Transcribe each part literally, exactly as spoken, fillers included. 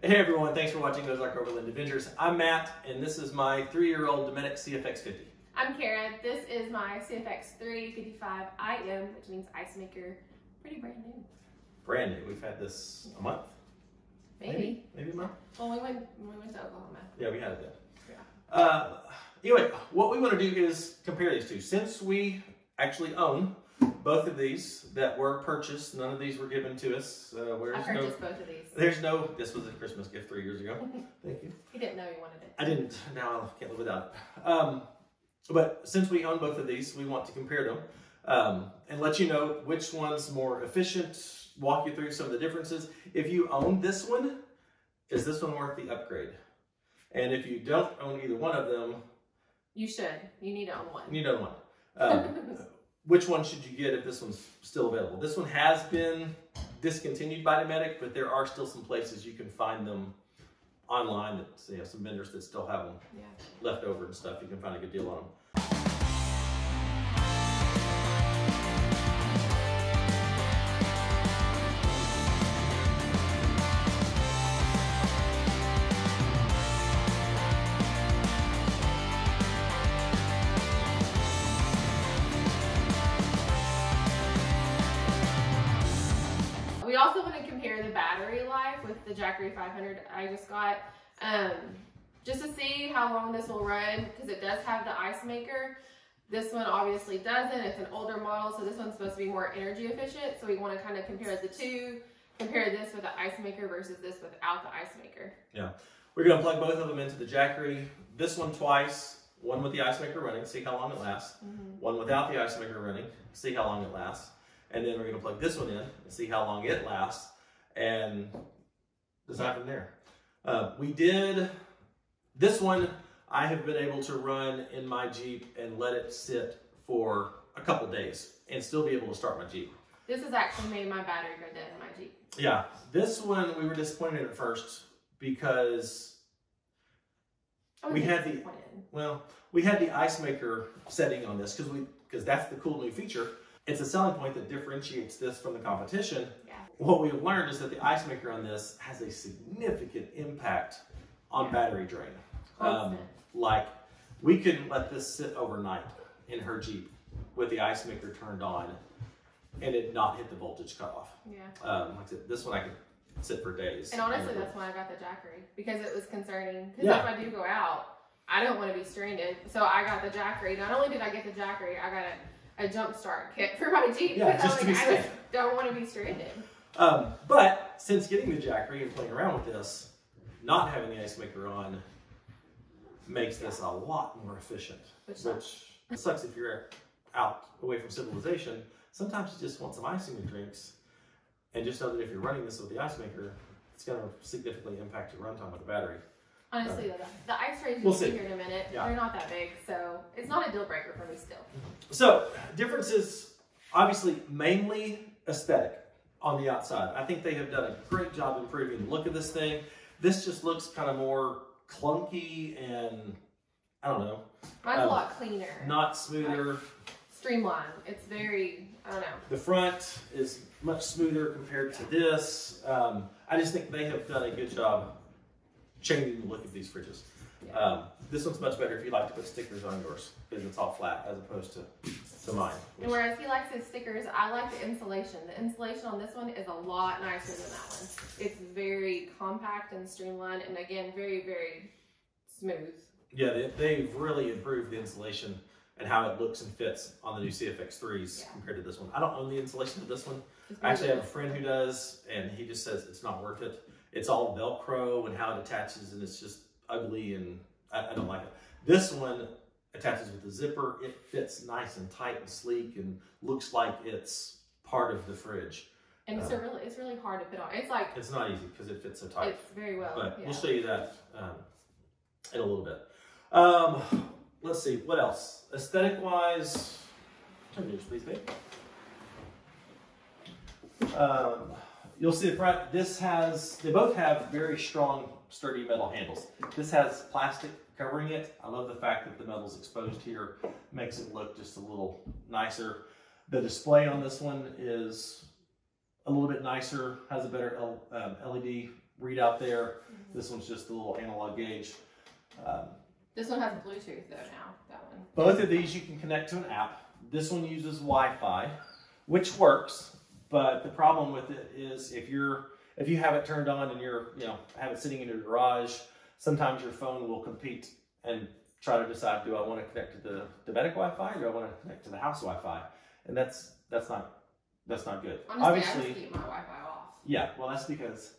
Hey everyone, thanks for watching Ozark Overland Adventures. I'm Matt, and this is my three-year-old Dometic C F X fifty. I'm Kara. This is my C F X three fifty-five I M, which means ice maker. Pretty brand new. Brand new. We've had this a month? Maybe. Maybe, Maybe a month? Well, we went, we went to Oklahoma. Yeah, we had it then. Yeah. Uh, anyway, what we want to do is compare these two. Since we actually own both of these that were purchased, none of these were given to us. Uh, I purchased no, both of these. There's no, this was a Christmas gift three years ago. Thank you. He didn't know he wanted it. I didn't. Now I can't live without it. Um, but since we own both of these, we want to compare them um, and let you know which one's more efficient, walk you through some of the differences. If you own this one, is this one worth the upgrade? And if you don't own either one of them, you should. You need to own one. You need to own one. Um, Which one should you get if this one's still available? This one has been discontinued by Dometic, but there are still some places you can find them online. That, you know, some vendors that still have them yeah. left over and stuff. You can find a good deal on them. We also want to compare the battery life with the Jackery five hundred I just got, um, just to see how long this will run, because it does have the ice maker. This one obviously doesn't. It's an older model, so this one's supposed to be more energy efficient. So we want to kind of compare the two, compare this with the ice maker versus this without the ice maker. Yeah, we're going to plug both of them into the Jackery. This one twice, one with the ice maker running, see how long it lasts. Mm-hmm. One without the ice maker running, see how long it lasts. And then we're going to plug this one in and see how long it lasts and decide from there. Uh, we did, this one I have been able to run in my Jeep and let it sit for a couple days and still be able to start my Jeep. This has actually made my battery go dead in my Jeep. Yeah, this one we were disappointed at first because we had the, well, we had the ice maker setting on this because we, because that's the cool new feature. It's a selling point that differentiates this from the competition. Yeah. What we've learned is that the ice maker on this has a significant impact on yeah. battery drain. Um, like, we couldn't let this sit overnight in her Jeep with the ice maker turned on and it not hit the voltage cutoff. Yeah. Um, like I said, this one I could sit for days. And honestly, that's why I got the Jackery, because it was concerning. Because yeah. if I do go out, I don't want to be stranded. So I got the Jackery. Not only did I get the Jackery, I got it. A jump start kit for my Jeep. Yeah, just to be safe. I just don't want to be stranded. Um, but since getting the Jackery and playing around with this, not having the ice maker on makes this a lot more efficient. Which sucks. Which sucks if you're out away from civilization. Sometimes you just want some ice in your drinks, and just know that if you're running this with the ice maker, it's going to significantly impact your runtime with the battery. Honestly, uh, the, the ice trays we'll see here in a minute. Yeah. They're not that big, so it's not a deal breaker for me still. So differences, obviously, mainly aesthetic on the outside. I think they have done a great job improving the look of this thing. This just looks kind of more clunky and, I don't know. Mine's um, a lot cleaner. Not smoother. Like, streamlined. It's very, I don't know. The front is much smoother compared to this. Um, I just think they have done a good job changing the look of these fridges. Yeah. Um, this one's much better if you like to put stickers on yours, because it's all flat as opposed to, to mine. And whereas he likes his stickers, I like the insulation. The insulation on this one is a lot nicer than that one. It's very compact and streamlined, and again, very, very smooth. Yeah, they, they've really improved the insulation and how it looks and fits on the new C F X threes yeah. compared to this one. I don't own the insulation of this one. I actually have a friend who does, and he just says it's not worth it. It's all Velcro and how it attaches, and it's just ugly, and I, I don't like it. This one attaches with a zipper. It fits nice and tight and sleek and looks like it's part of the fridge. And um, so really, it's really hard to fit on. It's like... It's not easy because it fits so tight. It's very well. But yeah. we'll show you that um, in a little bit. Um, let's see, what else? Aesthetic-wise, turn yours, please, babe. Um... You'll see the front, this has, they both have very strong, sturdy metal handles. This has plastic covering it. I love the fact that the metal's exposed here, makes it look just a little nicer. The display on this one is a little bit nicer, has a better L, um, L E D read out there. Mm-hmm. This one's just a little analog gauge. Um, this one has Bluetooth though now, that one. Both of these you can connect to an app. This one uses Wi-Fi, which works, but the problem with it is if you're if you have it turned on and you're you know have it sitting in your garage, sometimes your phone will compete and try to decide, do I want to connect to the Dometic Wi-Fi or do I want to connect to the house Wi-Fi? And that's that's not that's not good. Honestly, obviously, I have to keep my Wi-Fi off. Yeah, well that's because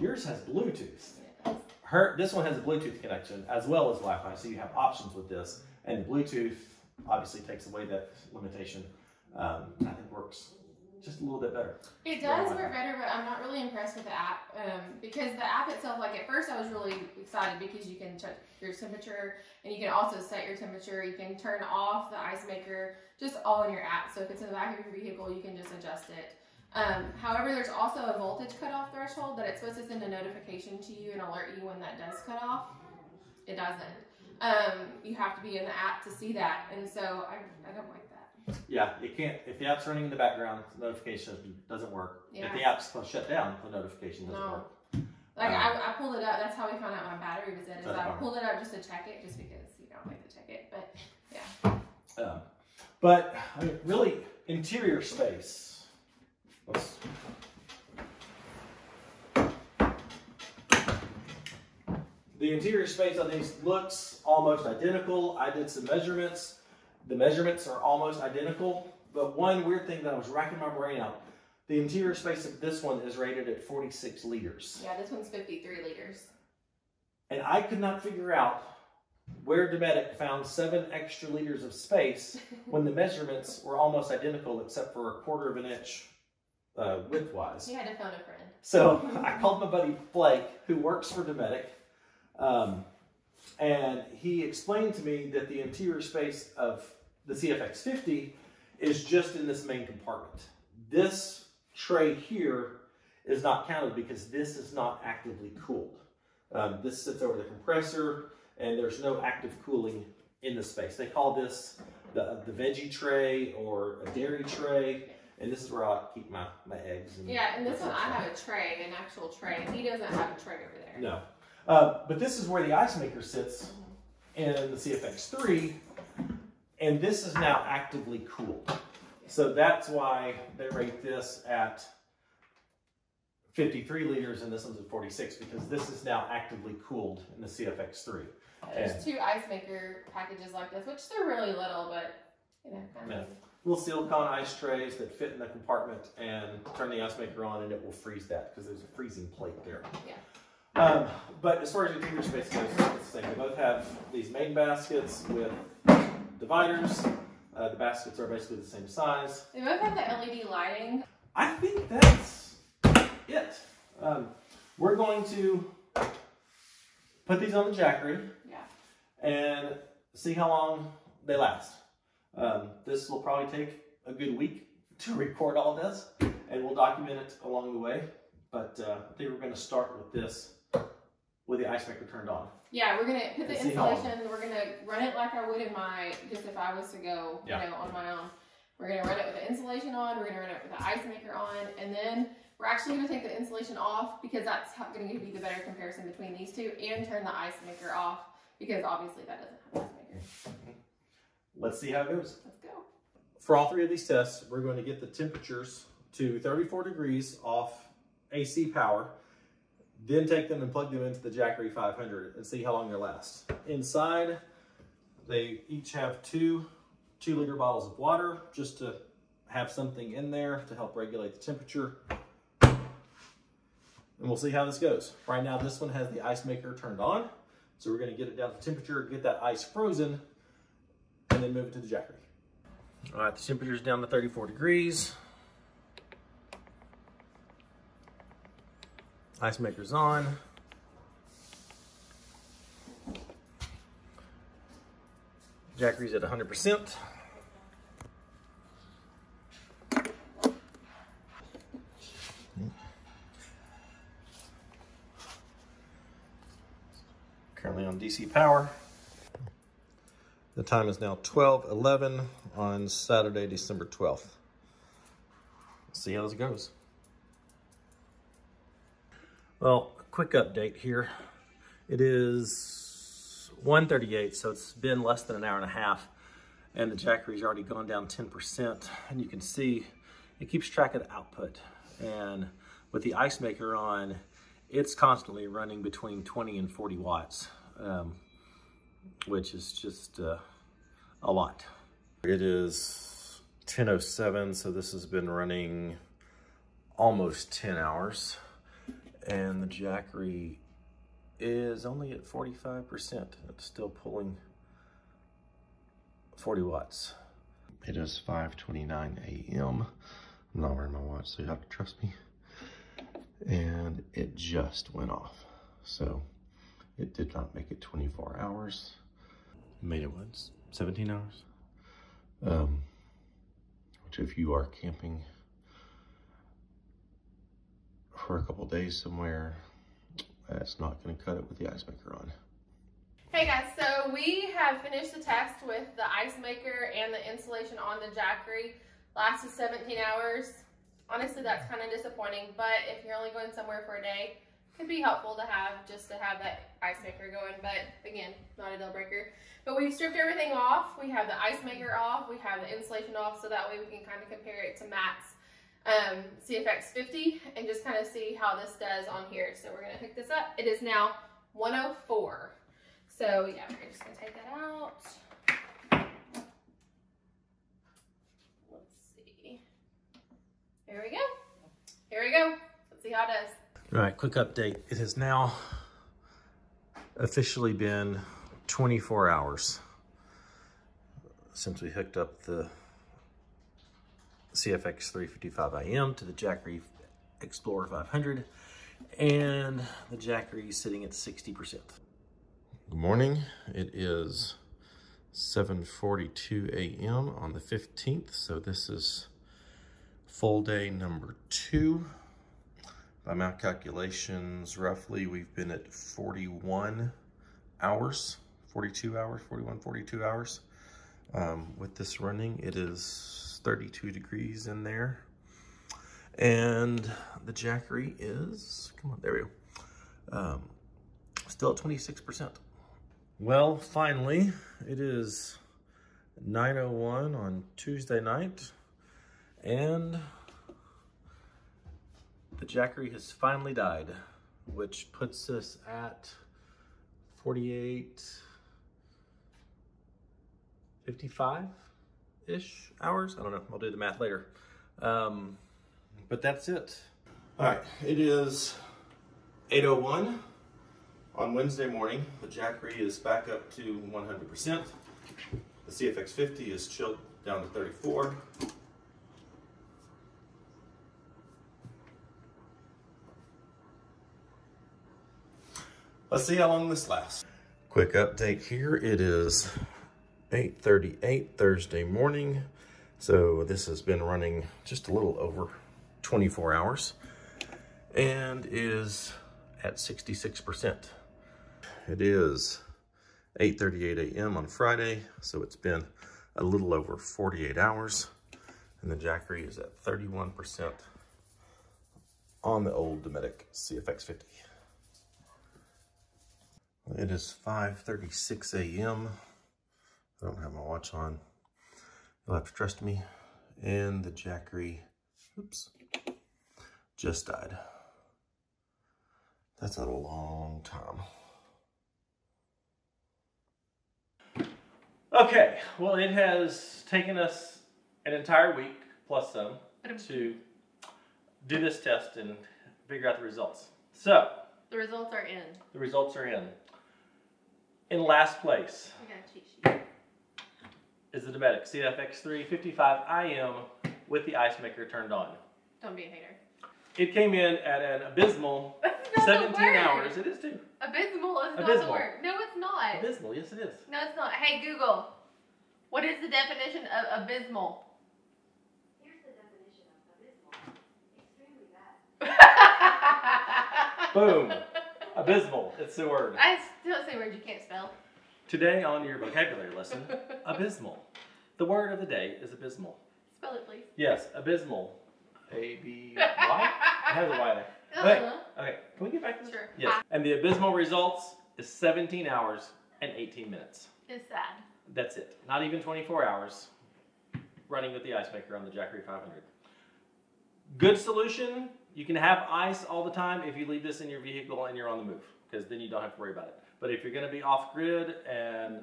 yours has Bluetooth. Yeah. Her this one has a Bluetooth connection as well as Wi-Fi, so you have options with this, and the Bluetooth obviously takes away that limitation. Um, I think works just a little bit better. It does work better, but I'm not really impressed with the app um, because the app itself, like at first I was really excited because you can check your temperature and you can also set your temperature. You can turn off the ice maker, just all in your app. So if it's in the back of your vehicle, you can just adjust it. Um, however, there's also a voltage cutoff threshold that it's supposed to send a notification to you and alert you when that does cut off. It doesn't. Um, you have to be in the app to see that, and so I, I don't like that. Yeah, it can't. If the app's running in the background, the notification doesn't work. Yeah. If the app's shut down, the notification doesn't no. work. Like um, I, I pulled it up. That's how we found out my battery was dead. Is I pulled it up just to check it, just because you know I like to check it. But yeah. Um, but I mean, really, interior space. Let's, The interior space on these looks almost identical. I did some measurements. The measurements are almost identical, but one weird thing that I was racking my brain out, the interior space of this one is rated at forty-six liters. Yeah, this one's fifty-three liters. And I could not figure out where Dometic found seven extra liters of space when the measurements were almost identical except for a quarter of an inch uh, width-wise. You had to phone a friend. So I called my buddy Blake, who works for Dometic, Um, and he explained to me that the interior space of the C F X fifty is just in this main compartment. This tray here is not counted because this is not actively cooled. Um, this sits over the compressor and there's no active cooling in the space. They call this the, the veggie tray or a dairy tray. And this is where I keep my, my eggs. And yeah, and this one, I have a tray, an actual tray. He doesn't have a tray over there. No. Uh, but this is where the ice maker sits in the C F X three, and this is now actively cooled. So that's why they rate this at fifty-three liters and this one's at forty-six, because this is now actively cooled in the C F X three. There's and two ice maker packages like this, which they're really little, but you know, kind of. Little silicone ice trays that fit in the compartment, and turn the ice maker on and it will freeze that because there's a freezing plate there. Yeah. Um, but as far as interior space goes, it's the same. They both have these main baskets with dividers. Uh, the baskets are basically the same size. They both have the L E D lighting. I think that's it. Um, we're going to put these on the Jackery, yeah, and see how long they last. Um, this will probably take a good week to record all this, and we'll document it along the way. But uh, I think we're going to start with this. With the ice maker turned on. Yeah, we're gonna put the installation, we're gonna run it like I would in my, just if I was to go, yeah. you know, on my own. We're gonna run it with the insulation on, we're gonna run it with the ice maker on, and then we're actually gonna take the insulation off because that's gonna be the better comparison between these two, and turn the ice maker off because obviously that doesn't have an ice maker. Let's see how it goes. Let's go. For all three of these tests, we're going to get the temperatures to thirty-four degrees off A C power, then take them and plug them into the Jackery five hundred and see how long they last. Inside, they each have two two liter bottles of water just to have something in there to help regulate the temperature. And we'll see how this goes. Right now, this one has the ice maker turned on. So we're gonna get it down to temperature, get that ice frozen, and then move it to the Jackery. All right, the temperature's down to thirty-four degrees. Ice maker's on. Jackery's at one hundred percent. Currently on D C power. The time is now twelve eleven on Saturday, December twelfth. Let's see how this goes. Well, quick update here. It is one thirty-eight, so it's been less than an hour and a half, and the Jackery's already gone down ten percent, and you can see it keeps track of the output. And with the ice maker on, it's constantly running between twenty and forty watts, um, which is just uh, a lot. It is ten oh seven, so this has been running almost ten hours, and the Jackery is only at forty-five percent. It's still pulling forty watts. It is five twenty-nine A M I'm not wearing my watch, so you have to trust me. And it just went off. So it did not make it twenty-four hours. Made it once, seventeen hours. Um, which if you are camping for a couple days somewhere, that's not gonna cut it with the ice maker on. Hey guys, so we have finished the test with the ice maker and the installation on the Jackery. Lasted seventeen hours. Honestly, that's kind of disappointing, but if you're only going somewhere for a day, it could be helpful to have, just to have that ice maker going, but again, not a deal breaker. But we've stripped everything off. We have the ice maker off, we have the insulation off, so that way we can kind of compare it to Matt's um, C F X fifty and just kind of see how this does on here. So we're gonna hook this up. It is now one oh four. So yeah, we're just gonna take that out. There we go. Here we go. Let's see how it does. All right, quick update. It has now officially been twenty-four hours since we hooked up the C F X three fifty-five I M to the Jackery Explorer five hundred, and the Jackery is sitting at sixty percent. Good morning. It is seven forty-two A M on the fifteenth, so this is full day number two. By my calculations, roughly we've been at forty-one hours, forty-two hours, forty-one, forty-two hours. Um, with this running, it is thirty-two degrees in there. And the Jackery is, come on, there we go. Um, still at twenty-six percent. Well, finally, it is nine oh one on Tuesday night, and the Jackery has finally died, which puts us at forty-eight, fifty-five-ish hours. I don't know, I'll do the math later. Um, but that's it. All right, it is eight oh one on Wednesday morning. The Jackery is back up to one hundred percent. The C F X fifty is chilled down to thirty-four. Let's see how long this lasts. Quick update here. It is eight thirty-eight Thursday morning. So this has been running just a little over twenty-four hours and is at sixty-six percent. It is eight thirty-eight A M on Friday. So it's been a little over forty-eight hours, and the Jackery is at thirty-one percent on the old Dometic C F X fifty. It is five thirty-six A M I don't have my watch on. You'll have to trust me. And the Jackery, oops, just died. That's a long time. Okay, well, it has taken us an entire week, plus some, to do this test and figure out the results. So, the results are in. The results are in. In last place, I got a cheat sheet, is the Dometic C F X three fifty-five I M with the ice maker turned on. Don't be a hater. It came in at an abysmal seventeen hours. It is too. Abysmal is abysmal. Not the word. No, it's not. Abysmal, yes it is. No, it's not. Hey Google, what is the definition of abysmal? Here's the definition of abysmal. Extremely bad. Boom. Abysmal, it's the word. I still say words you can't spell. Today on your vocabulary lesson, abysmal. The word of the day is abysmal. Spell it, please. Yes, abysmal. A B Y? It has a Y there. Wait, okay, can we get back to this? Sure. Yes. And the abysmal results is seventeen hours and eighteen minutes. It's sad. That's it. Not even twenty-four hours running with the ice maker on the Jackery five hundred. Good solution. You can have ice all the time if you leave this in your vehicle and you're on the move, because then you don't have to worry about it. But if you're going to be off grid and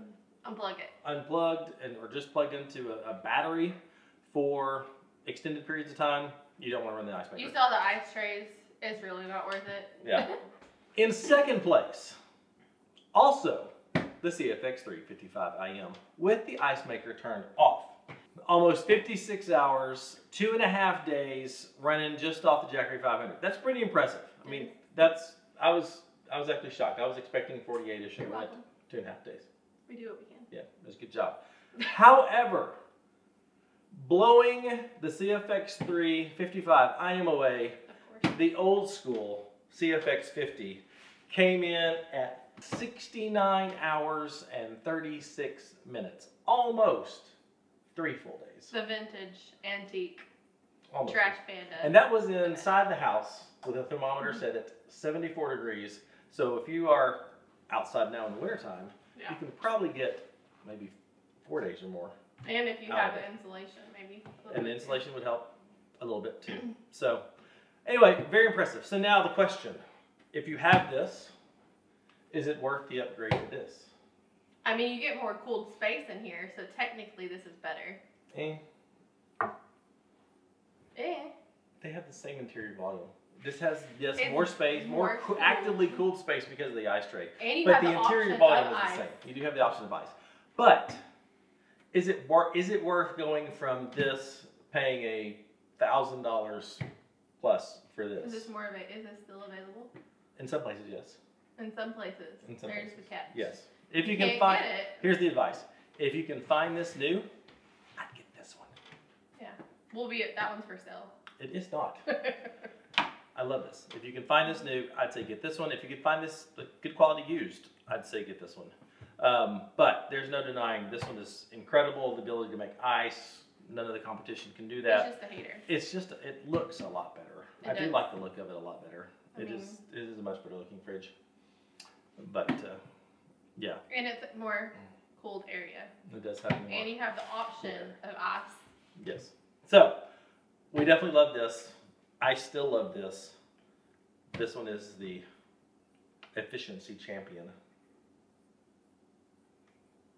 unplug it, unplugged, and or just plugged into a, a battery for extended periods of time, you don't want to run the ice maker. You saw the ice trays. It's really not worth it. Yeah. In second place, also the C F X three fifty-five I M with the ice maker turned off. Almost fifty-six hours, two and a half days running just off the Jackery five hundred. That's pretty impressive. I mean, that's, I was, I was actually shocked. I was expecting forty-eight-ish and went two and a half days. We do what we can. Yeah, it was a good job. However, blowing the C F X three fifty-five I M away, the old school C F X fifty came in at sixty-nine hours and thirty-six minutes. Almost three full days. The vintage antique Almost. Trash panda. And that was inside the house with a thermometer mm-hmm. set at seventy-four degrees. So if you are outside now in the wintertime, yeah. you can probably get maybe four days or more. And if you have the insulation, maybe. And the insulation would help a little bit too. So anyway, very impressive. So now the question, if you have this, is it worth the upgrade to this? I mean, you get more cooled space in here, so technically this is better. Eh. Eh. They have the same interior volume. This has, yes, it's more space, more, more cool. actively cooled space because of the ice tray. And you but have the, the interior volume is ice. the same. You do have the option of ice. But is it, is it worth going from this paying a thousand dollars plus for this? Is this more of a, is this still available? In some places, yes. In some places. In some There's places. the catch. Yes. If you, you can find it. Here's the advice. If you can find this new, I'd get this one. Yeah. We'll be at that one's for sale. It is not. I love this. If you can find this new, I'd say get this one. If you can find this good quality used, I'd say get this one. Um, but there's no denying this one is incredible. The ability to make ice. None of the competition can do that. It's just a hater. It's just, it looks a lot better. It I does. do like the look of it a lot better. I it mean, is it is a much better looking fridge. But, uh, yeah. And it's a more cooled area. It does have more. And you have the option of ice. Yes. So, we definitely love this. I still love this. This one is the efficiency champion.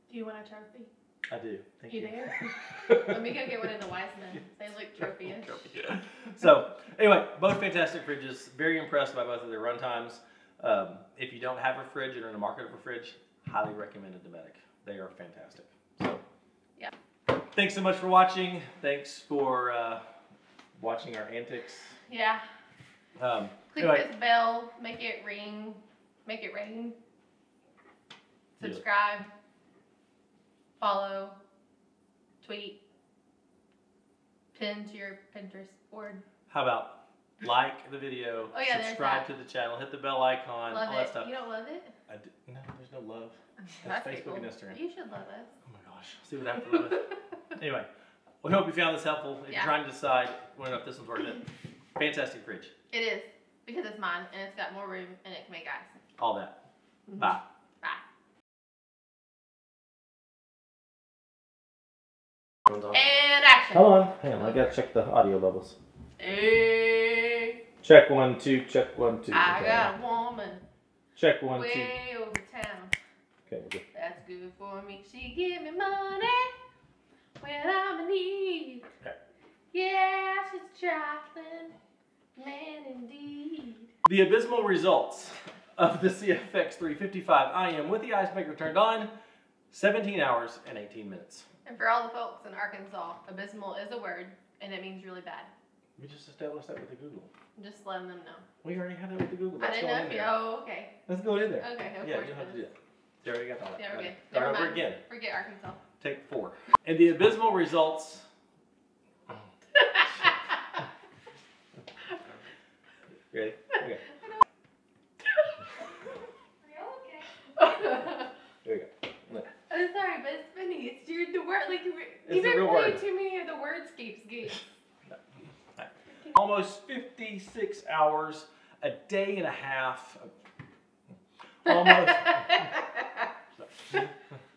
Do you want a trophy? I do. Thank you. You there? Let me go get one of the wise men. They look trophy-ish. Yeah. So, anyway, both fantastic fridges. Very impressed by both of their run times. Um, if you don't have a fridge and are in the market for a fridge, highly recommend a Dometic. They are fantastic. So, yeah. Thanks so much for watching. Thanks for uh, watching our antics. Yeah. Um, Click anyway. this bell. Make it ring. Make it ring. Subscribe. Yeah. Follow, tweet, pin to your Pinterest board. How about like the video, oh, yeah, subscribe to the channel, hit the bell icon, love all it. that stuff. You don't love it? I do. No, there's no love. That's Facebook cool. and Instagram. You should love us. Oh my gosh. See what happens with it. Anyway, we hope you found this helpful. If yeah. you're trying to decide whether or not this one's worth it, fantastic fridge. It is, because it's mine and it's got more room and it can make ice. All that. Mm-hmm. Bye. Bye. And action. Hold on, hang on, I gotta check the audio levels. Hey. Check one, two, check one, two. I okay. got a woman. Check one, way two. Way over town. Okay, we're good. That's good for me. She give me money when I'm in need. Okay. Yeah, she's traveling, man indeed. The abysmal results of the C F X three fifty-five I M with the ice maker turned on, seventeen hours and eighteen minutes. And for all the folks in Arkansas, abysmal is a word, and it means really bad. We just established that with the Google. Just letting them know. We already have that with the Google. That's I didn't know if you, oh, okay. Let's go in there. Okay, no Yeah, you don't have to do that. You already got that. Yeah, we're right. good. All right, we're again. Forget Arkansas. Take four. And the abysmal results. Oh. You ready? Okay. Are y'all okay? There we go. I'm sorry, but it's funny. It's your, the word, like, you've been playing too many of the wordscapes games. No. Almost fifty-six hours, a day and a half, almost.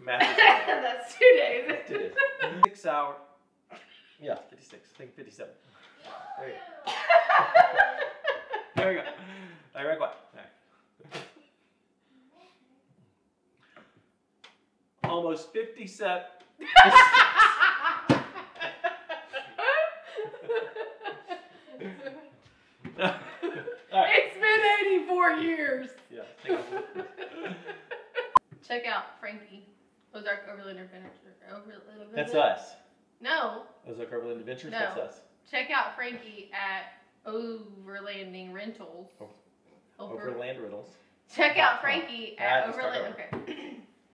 That's two days. That's two days. Six hours. Yeah, fifty-six. I think fifty-seven. There you go. There we go. All right, right, right. Almost fifty-seven. Right. It's been eighty-four years. Yeah. Check out Frankie. Ozark Overland Adventures. Overland. That's us. No. Ozark Overland Adventures. No. That's us. Check out Frankie at Overlanding Rentals. Over Overland Rentals. Check out Frankie at, at Overland. Okay.